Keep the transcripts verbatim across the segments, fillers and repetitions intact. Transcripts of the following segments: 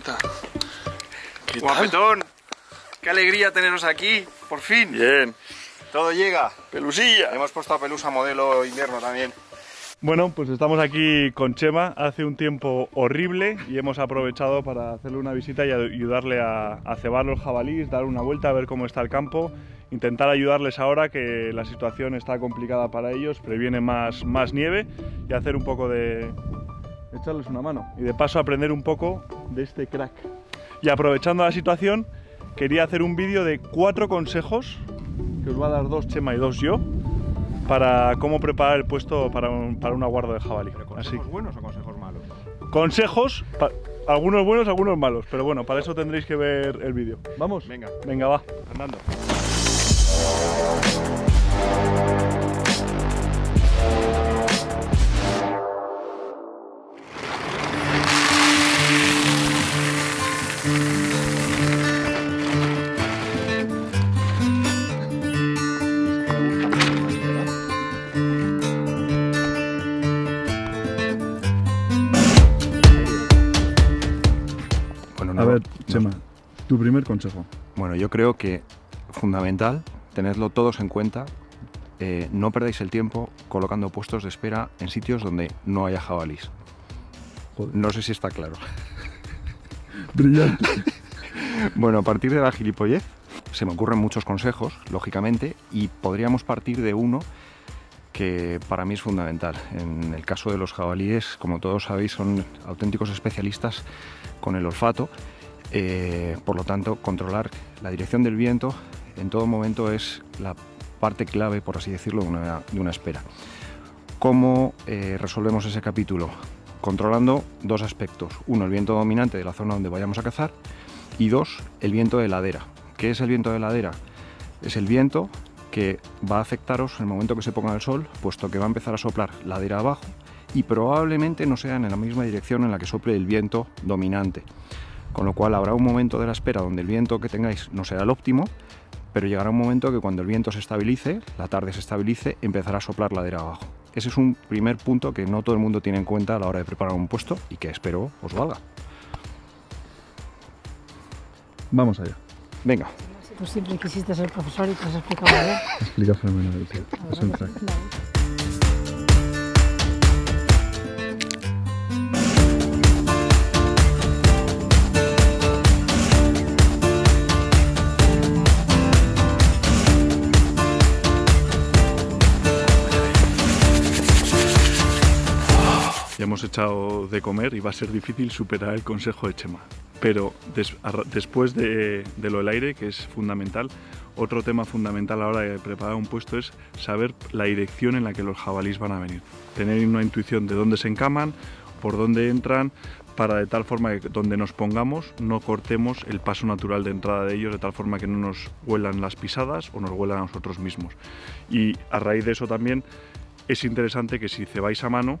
Chemita. ¿Qué guapetón? Tal? ¡Qué alegría teneros aquí! ¡Por fin! Bien. Todo llega. ¡Pelusilla! Hemos puesto a Pelusa modelo invierno también. Bueno, pues estamos aquí con Chema. Hace un tiempo horrible y hemos aprovechado para hacerle una visita y ayudarle a, a cebar los jabalíes, dar una vuelta, a ver cómo está el campo, intentar ayudarles ahora que la situación está complicada para ellos, previene más, más nieve, y hacer un poco de... echarles una mano y de paso aprender un poco de este crack. Y aprovechando la situación, quería hacer un vídeo de cuatro consejos, que os va a dar dos Chema y dos yo, para cómo preparar el puesto para un, para un aguardo de jabalí. ¿Pero consejos así, buenos o consejos malos? Consejos, pa, algunos buenos, algunos malos, pero bueno, para eso tendréis que ver el vídeo. ¿Vamos? Venga. Venga, va. Andando. A ver, Chema, tu primer consejo. Bueno, yo creo que fundamental, tenedlo todos en cuenta, eh, no perdáis el tiempo colocando puestos de espera en sitios donde no haya jabalís. Joder. No sé si está claro. Brillante. Bueno, a partir de la gilipollez se me ocurren muchos consejos, lógicamente, y podríamos partir de uno que para mí es fundamental. En el caso de los jabalíes, como todos sabéis, son auténticos especialistas con el olfato, eh, por lo tanto, controlar la dirección del viento en todo momento es la parte clave, por así decirlo, de una, de una espera. ¿Cómo eh, resolvemos ese capítulo? Controlando dos aspectos. Uno, el viento dominante de la zona donde vayamos a cazar, y dos, el viento de ladera. ¿Qué es el viento de ladera? Es el viento que va a afectaros en el momento que se ponga el sol, puesto que va a empezar a soplar ladera abajo y probablemente no sean en la misma dirección en la que sople el viento dominante. Con lo cual habrá un momento de la espera donde el viento que tengáis no será el óptimo, pero llegará un momento que cuando el viento se estabilice, la tarde se estabilice, empezará a soplar ladera abajo. Ese es un primer punto que no todo el mundo tiene en cuenta a la hora de preparar un puesto y que espero os valga. Vamos allá. Venga. Tú siempre quisiste ser profesor y te has explicado bien. Explica fenomenal, tío. Es un crack. Ya hemos echado de comer y va a ser difícil superar el consejo de Chema. Pero des, después de, de lo del aire, que es fundamental, otro tema fundamental a la hora de preparar un puesto es saber la dirección en la que los jabalís van a venir. Tener una intuición de dónde se encaman, por dónde entran, para de tal forma que donde nos pongamos no cortemos el paso natural de entrada de ellos, de tal forma que no nos huelan las pisadas o nos huelan a nosotros mismos. Y a raíz de eso también es interesante que si cebáis a mano,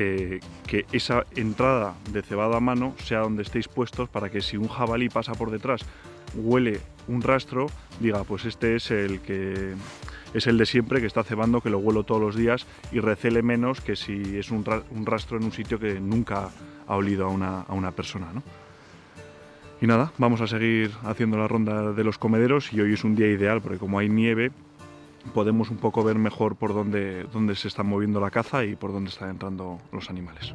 Eh, que esa entrada de cebado a mano sea donde estéis puestos, para que si un jabalí pasa por detrás, huele un rastro, diga pues este es el que es el de siempre, que está cebando, que lo huelo todos los días, y recele menos que si es un, ra un rastro en un sitio que nunca ha olido a una, a una persona, ¿no? Y nada, vamos a seguir haciendo la ronda de los comederos, y hoy es un día ideal porque como hay nieve podemos un poco ver mejor por dónde, dónde se está moviendo la caza y por dónde están entrando los animales.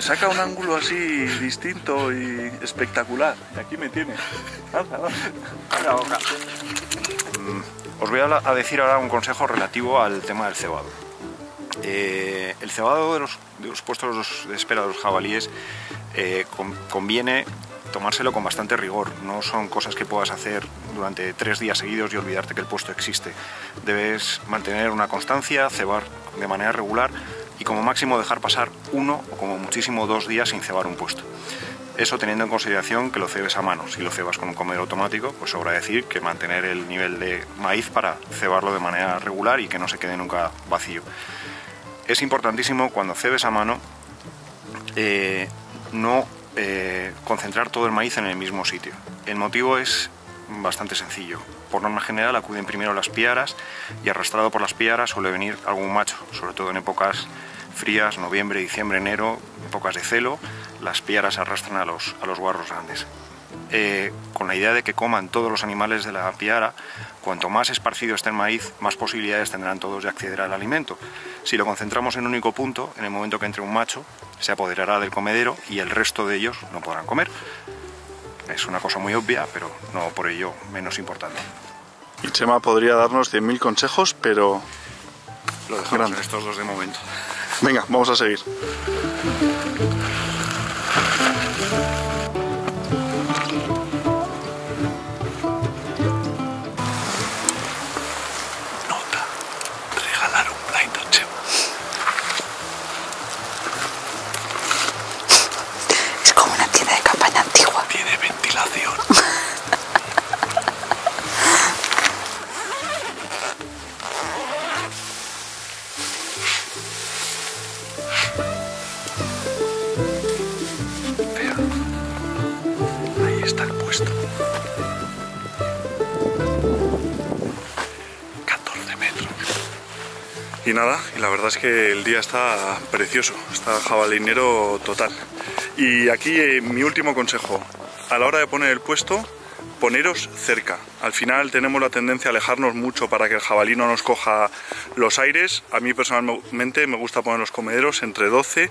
Saca un ángulo así distinto y espectacular. Y aquí me tiene. La boca. Os voy a decir ahora un consejo relativo al tema del cebado. Eh, el cebado de los, de los puestos de espera de los jabalíes eh, conviene tomárselo con bastante rigor. No son cosas que puedas hacer durante tres días seguidos y olvidarte que el puesto existe. Debes mantener una constancia, cebar de manera regular y como máximo dejar pasar uno o como muchísimo dos días sin cebar un puesto. Eso teniendo en consideración que lo cebes a mano. Si lo cebas con un comedor automático, pues sobra decir que mantener el nivel de maíz para cebarlo de manera regular y que no se quede nunca vacío. Es importantísimo cuando cebes a mano eh, no eh, concentrar todo el maíz en el mismo sitio. El motivo es bastante sencillo. Por norma general acuden primero las piaras y arrastrado por las piaras suele venir algún macho, sobre todo en épocas frías, noviembre, diciembre, enero, épocas de celo, las piaras arrastran a los, a los guarros grandes. Eh, con la idea de que coman todos los animales de la piara, cuanto más esparcido esté el maíz, más posibilidades tendrán todos de acceder al alimento. Si lo concentramos en un único punto, en el momento que entre un macho, se apoderará del comedero y el resto de ellos no podrán comer. Es una cosa muy obvia, pero no por ello menos importante. Y Chema podría darnos cien mil consejos, pero... Lo dejamos grande en estos dos de momento. Venga, vamos a seguir. Nota, regalar un blind a Chema. Es como una tienda de campaña antigua. Tiene ventilación. catorce metros. Y nada, y la verdad es que el día está precioso, está jabalinero total. Y aquí eh, mi último consejo, a la hora de poner el puesto, poneros cerca. Al final tenemos la tendencia a alejarnos mucho para que el jabalí no nos coja los aires. A mí personalmente me gusta poner los comederos entre doce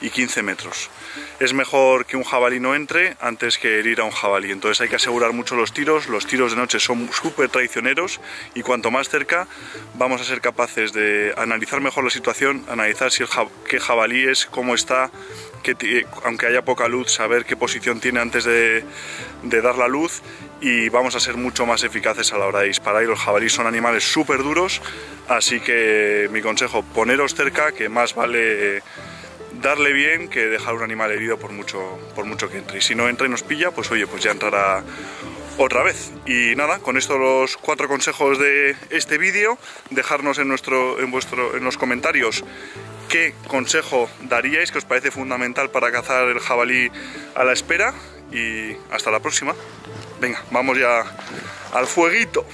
y quince metros. Es mejor que un jabalí no entre antes que herir a un jabalí. Entonces hay que asegurar mucho los tiros. Los tiros de noche son súper traicioneros y cuanto más cerca vamos a ser capaces de analizar mejor la situación, analizar si el jab- qué jabalí es, cómo está, que aunque haya poca luz, saber qué posición tiene antes de, de dar la luz, y vamos a ser mucho más eficaces a la hora de disparar. Y los jabalíes son animales súper duros, así que mi consejo, poneros cerca, que más vale darle bien que dejar un animal herido por mucho, por mucho que entre. Y si no entra y nos pilla, pues oye, pues ya entrará otra vez. Y nada, con estos los cuatro consejos de este vídeo, dejarnos en, nuestro, en, vuestro, en los comentarios qué consejo daríais que os parece fundamental para cazar el jabalí a la espera, y hasta la próxima. Venga, vamos ya al fueguito.